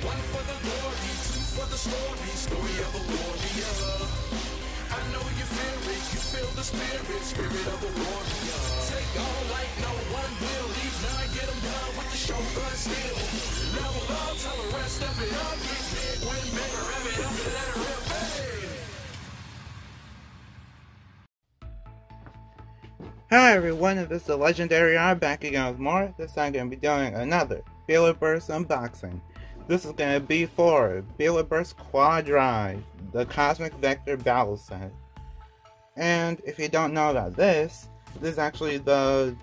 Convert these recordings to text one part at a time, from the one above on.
One for the glory, two for the story, story of a warrior. I know you feel it, you feel the spirit, spirit of a warrior. Take all like no one will, leave none, get them done with the shotgun still. Level up, tell the rest of it up, get big, win big, rev it up and let it rip, hey! Hi everyone, it's The Legendary R back again with more. This time I'm going to be doing another Beyblade Burst unboxing. This is going to be for Beyblade Burst Quad Drive, the Cosmic Vector Battle Set. And if you don't know about this is actually the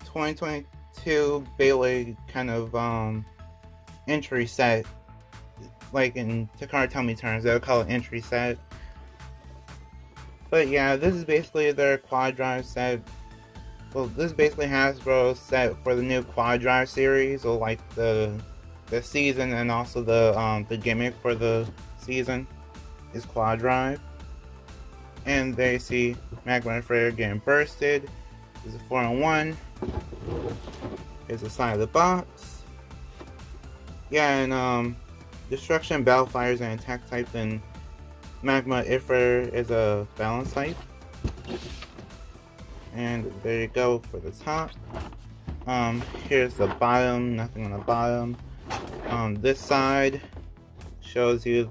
2022 Beyblade kind of entry set. Like in Takara Tomy terms, they'll call it entry set. But yeah, this is basically their Quad Drive set. Well, this is basically Hasbro's set for the new Quad Drive series, or like the season, and also the gimmick for the season is Quad Drive. And they see Magma Ifritor getting bursted. There's a 4-on-1. Here's the side of the box. Yeah, and Destruction Belfyre is an attack type, and Magma Ifritor is a balance type. And there you go for the top. Here's the bottom, nothing on the bottom. This side shows you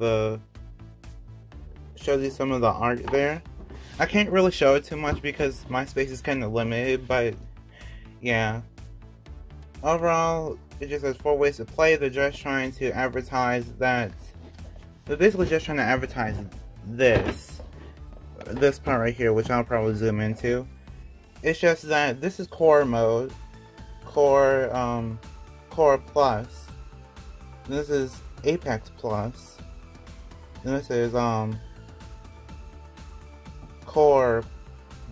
some of the art there. I can't really show it too much because my space is kind of limited, but yeah. Overall, it just has 4 ways to play. They're just trying to advertise that. They're basically just trying to advertise this part right here, which I'll probably zoom into. It's just that this is core mode, core plus. And this is Apex plus. And this is core,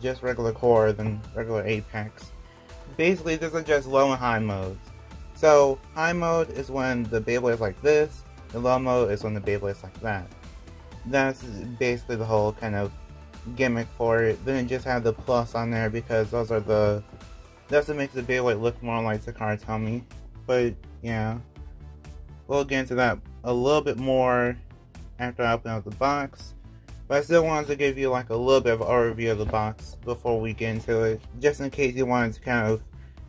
just regular core, then regular Apex. Basically, this is just low and high modes. So high mode is when the Beyblade is like this. The low mode is when the Beyblade is like that. That's basically the whole kind of gimmick for it. Then it just have the plus on there because those are the... That's what makes the Beyblade look more like Takara Tomy. But, yeah. We'll get into that a little bit more after I open up the box. But I still wanted to give you like a little bit of an overview of the box before we get into it. Just in case you wanted to kind of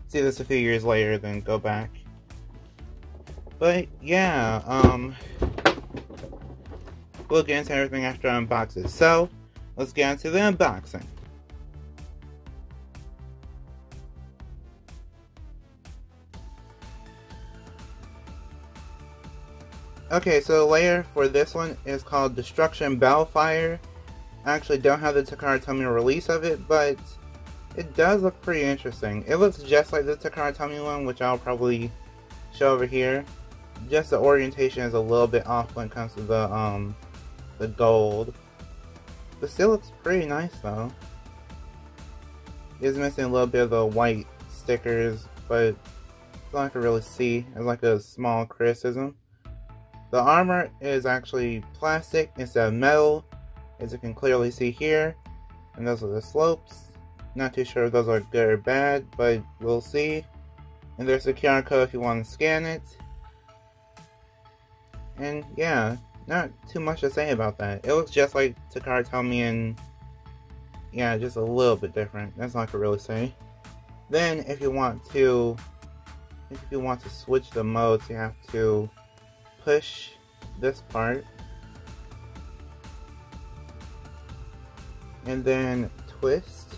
see this a few years later, then go back. But yeah, we'll get into everything after I unbox it. So, let's get into the unboxing. Okay, so the layer for this one is called Destruction Belfyre. I actually don't have the Takara Tomy release of it, but it does look pretty interesting. It looks just like the Takara Tomy one, which I'll probably show over here. Just the orientation is a little bit off when it comes to the gold, but still looks pretty nice though. It's missing a little bit of the white stickers, but it's not like I can really see. It's like a small criticism. The armor is actually plastic instead of metal, as you can clearly see here, and those are the slopes. Not too sure if those are good or bad, but we'll see. And there's a QR code if you want to scan it. And yeah, not too much to say about that. It looks just like Takara Tomy, and yeah, just a little bit different. That's all I could really say. Then if you want to switch the modes, you have to push this part and then twist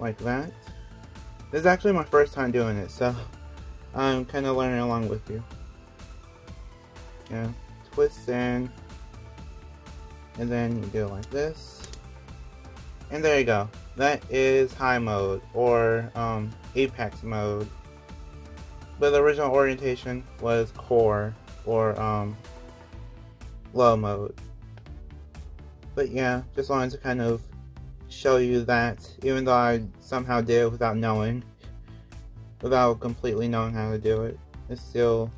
like that. This is actually my first time doing it, so I'm kind of learning along with you. Yeah, twist in, and then you do it like this, and there you go. That is high mode, or Apex mode, but the original orientation was core, or low mode. But yeah, just wanted to kind of show you that, even though I somehow did it without completely knowing how to do it. It's still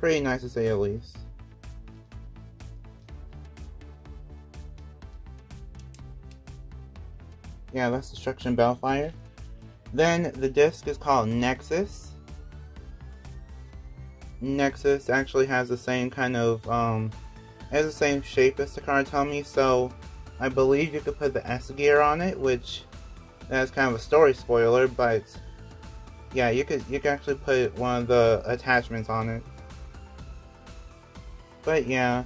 pretty nice to say, at least. Yeah, that's Destruction Belfyre. Then the disc is called Nexus. Nexus actually has the same kind of, has the same shape as Takara Tomy, so I believe you could put the S gear on it, which that's kind of a story spoiler, but yeah, you could actually put one of the attachments on it. But yeah,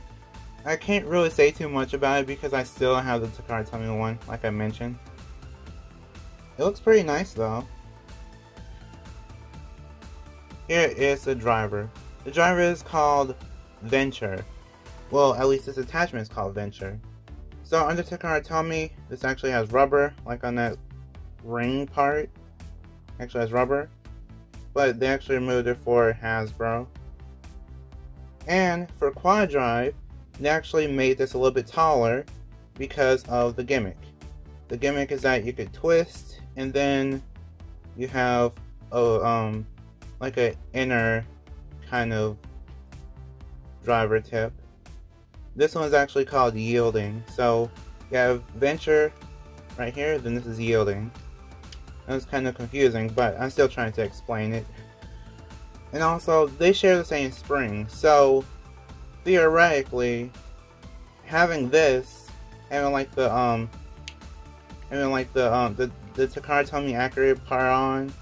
I can't really say too much about it because I still have the Takara Tomy one, like I mentioned. It looks pretty nice though. Here is the driver. The driver is called Venture. Well, at least this attachment is called Venture. So under Takara Tomy, this actually has rubber, like on that ring part. Actually has rubber. But they actually removed it for Hasbro. And for Quad Drive, they actually made this a little bit taller because of the gimmick. The gimmick is that you could twist, and then you have a like an inner kind of driver tip. This one's actually called yielding. So you have Venture right here, then this is yielding. That was kind of confusing, but I'm still trying to explain it. And also, they share the same spring, so theoretically, having this, having like the the Takara Tomy accurate part on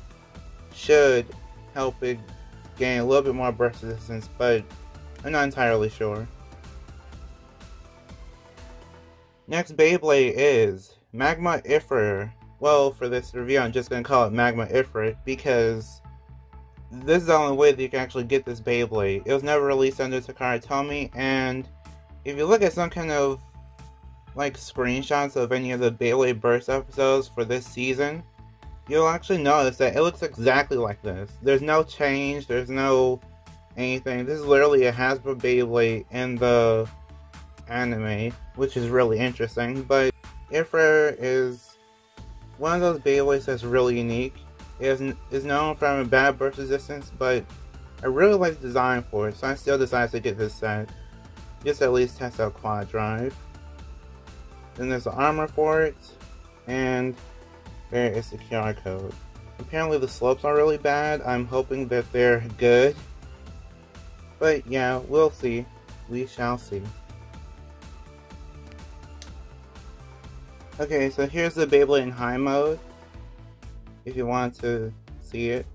should help it gain a little bit more burst resistance, but I'm not entirely sure. Next Beyblade is Magma Ifritor. Well, for this review I'm just going to call it Magma Ifritor because this is the only way that you can actually get this Beyblade. It was never released under Takara Tomy, and if you look at some kind of like screenshots of any of the Beyblade Burst episodes for this season, you'll actually notice that it looks exactly like this. There's no change, there's no anything. This is literally a Hasbro Beyblade in the anime, which is really interesting. But Ifritor is one of those Beyblades that's really unique. It is known for having bad burst resistance, but I really like the design for it, so I still decided to get this set. Just at least test out Quad Drive. Then there's the armor for it, and there is the QR code. Apparently the slopes are really bad. I'm hoping that they're good. But yeah, we'll see. We shall see. Okay, so here's the Beyblade in high mode, if you want to see it.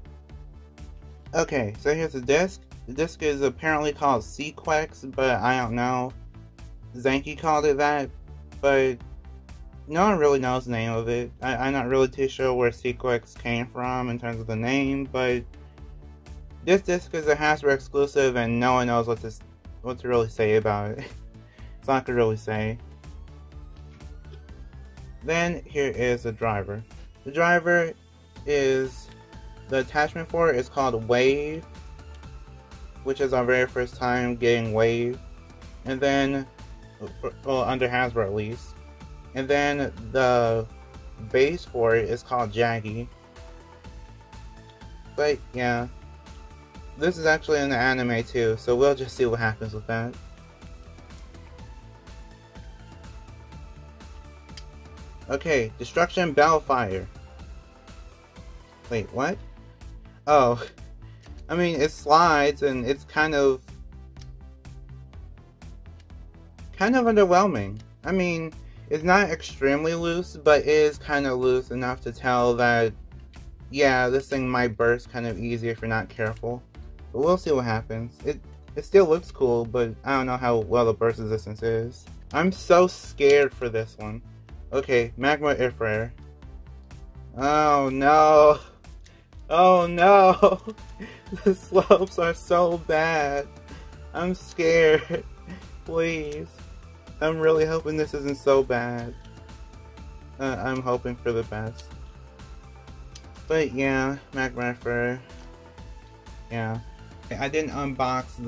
Okay, so here's the disc. The disc is apparently called Sequex, but I don't know. Zanki called it that, but no one really knows the name of it. I'm not really too sure where Sequex came from in terms of the name, but this disc is a Hasbro exclusive and no one knows what to really say about it. It's not to really say. Then here is the driver. The driver is, the attachment for it is called Wave, which is our very first time getting Wave. And then, well, under Hasbro at least. And then the base for it is called Jaggy. But yeah, this is actually in the anime too, so we'll just see what happens with that. Okay, Destruction Belfyre. Wait, what? Oh, I mean it slides and it's kind of underwhelming. I mean, it's not extremely loose, but it is kind of loose enough to tell that, yeah, this thing might burst kind of easy if you're not careful. But we'll see what happens. It still looks cool, but I don't know how well the burst resistance is. I'm so scared for this one. Okay, Magma Ifritor. Oh no! Oh no! The slopes are so bad. I'm scared. Please. I'm really hoping this isn't so bad. I'm hoping for the best. But yeah, Magma Ifritor. Yeah. I didn't unbox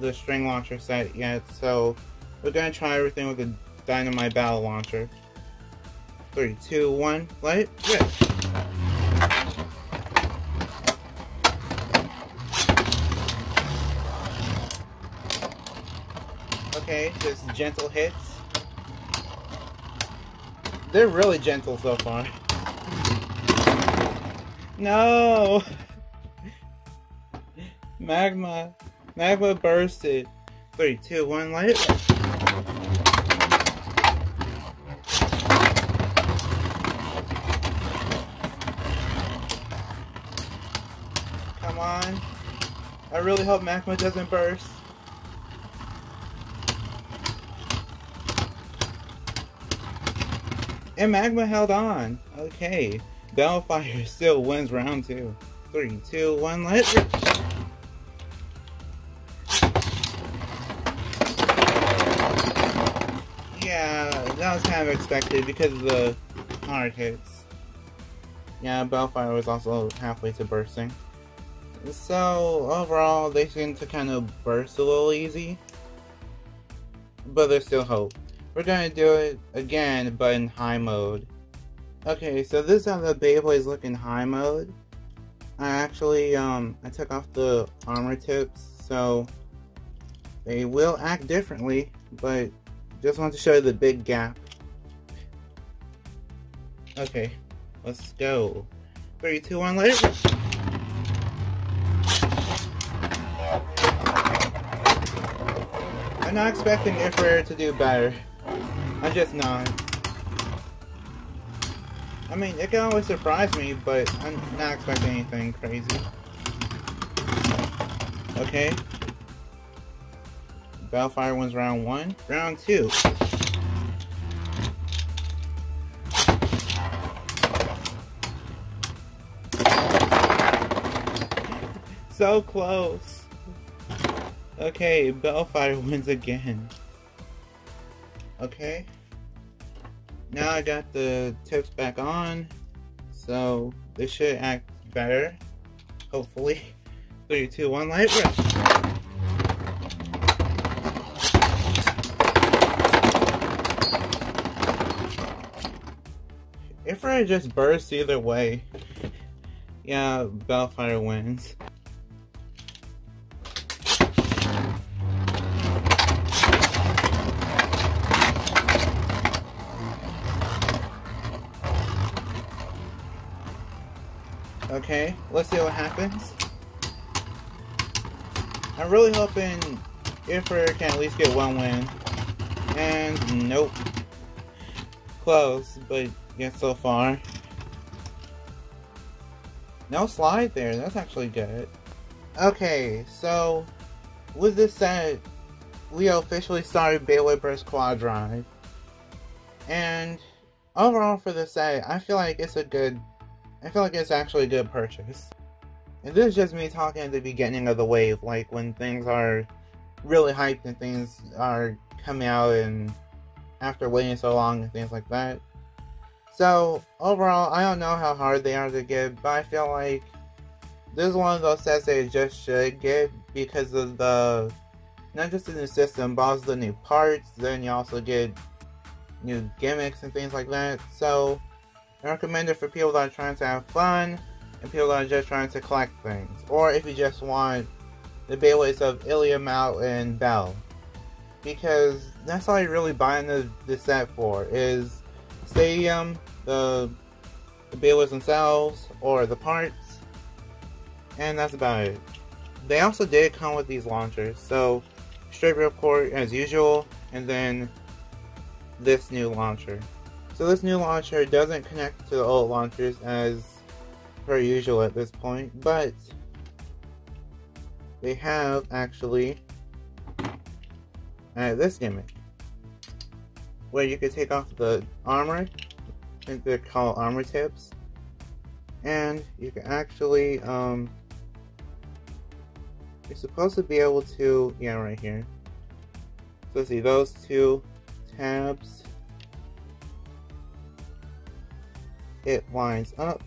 the string launcher set yet, so we're gonna try everything with the Dynamite Battle Launcher. 3, 2, 1, light, rip! Okay, just gentle hits. They're really gentle so far. No! Magma. Magma Burst in 3, 2, 1, light. Come on. I really hope Magma doesn't burst. And Magma held on. Okay. Belfyre still wins round 2. 3, 2, 1, let's... Yeah, that was kind of expected because of the hard hits. Yeah, Belfyre was also halfway to bursting. So, overall, they seem to kind of burst a little easy. But there's still hope. We're gonna do it again, but in high mode. Okay, so this is how the Beyblades look in high mode. I actually, I took off the armor tips, so they will act differently, but just want to show you the big gap. Okay, let's go. 3, 2, 1, let's go. I'm not expecting Ifritor to do better. I'm just not. I mean, it can always surprise me, but I'm not expecting anything crazy. Okay. Belfyre wins round 1. Round 2. So close. Okay, Belfyre wins again. Okay. Now I got the tips back on, so they should act better, hopefully. 3, 2, 1, light burst. Ifritor just bursts either way. Yeah, Belfyre wins. Okay, let's see what happens. I'm really hoping Ifritor can at least get one win. And nope. Close, but yet so far. No slide there, that's actually good. Okay, so with this set, we officially started Beyblade Burst Quad Drive. And overall for this set, I feel like it's actually a good purchase. And this is just me talking at the beginning of the wave, like when things are really hyped and things are coming out and after waiting so long and things like that. So overall, I don't know how hard they are to get, but I feel like this is one of those sets they just should get because of the, not just the new system, but also the new parts. Then you also get new gimmicks and things like that. So I recommend it for people that are trying to have fun and people that are just trying to collect things. Or if you just want the Beyblades of Ilya, Mao, and Bell. Because that's all you're really buying this set for is Stadium, the Beyblades themselves, or the parts. And that's about it. They also did come with these launchers. So, straight ripcord as usual, and then this new launcher. So this new launcher doesn't connect to the old launchers as per usual at this point, but they have actually this gimmick where you could take off the armor, I think they're called armor tips, and you can actually, you're supposed to be able to, yeah, right here. So see those two tabs. It lines up.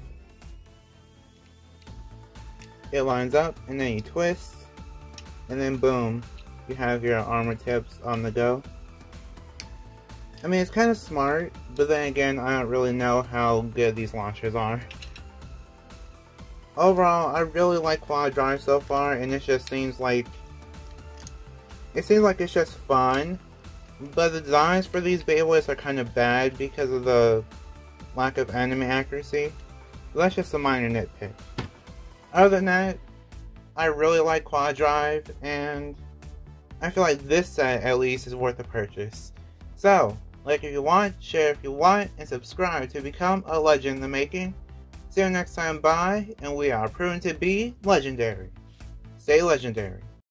It lines up, and then you twist, and then boom, you have your armor tips on the go. I mean, it's kind of smart, but then again, I don't really know how good these launchers are. Overall, I really like Quad Drive so far, and it seems like it's just fun. But the designs for these Beyblades are kind of bad because of the lack of anime accuracy. That's just a minor nitpick. Other than that, I really like Quad Drive, and I feel like this set at least is worth a purchase. So, like if you want, share if you want, and subscribe to become a legend in the making. See you next time, bye, and we are proven to be legendary. Stay legendary.